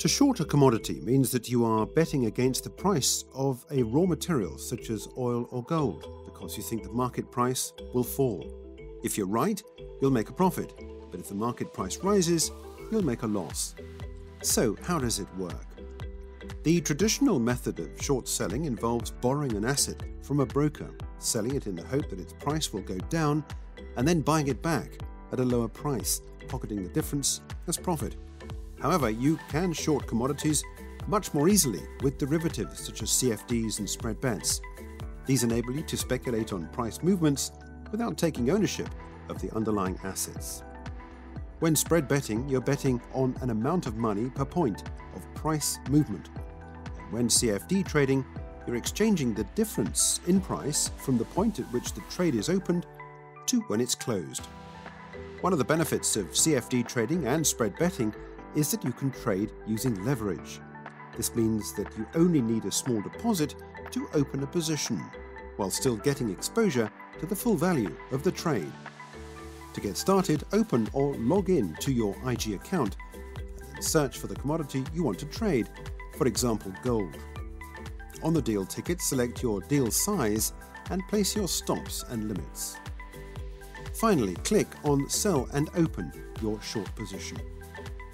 To short a commodity means that you are betting against the price of a raw material such as oil or gold because you think the market price will fall. If you're right, you'll make a profit, but if the market price rises, you'll make a loss. So how does it work? The traditional method of short selling involves borrowing an asset from a broker, selling it in the hope that its price will go down, and then buying it back at a lower price, pocketing the difference as profit. However, you can short commodities much more easily with derivatives such as CFDs and spread bets. These enable you to speculate on price movements without taking ownership of the underlying assets. When spread betting, you're betting on an amount of money per point of price movement. And when CFD trading, you're exchanging the difference in price from the point at which the trade is opened to when it's closed. One of the benefits of CFD trading and spread betting is that you can trade using leverage. This means that you only need a small deposit to open a position, while still getting exposure to the full value of the trade. To get started, open or log in to your IG account and then search for the commodity you want to trade, for example gold. On the deal ticket, select your deal size and place your stops and limits. Finally, click on Sell and open your short position.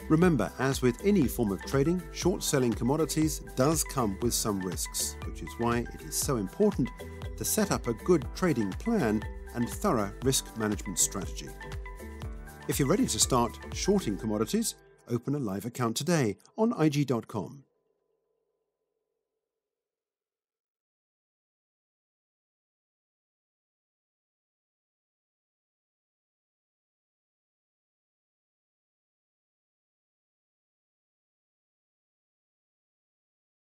Remember, as with any form of trading, short selling commodities does come with some risks, which is why it is so important to set up a good trading plan and thorough risk management strategy. If you're ready to start shorting commodities, open a live account today on IG.com.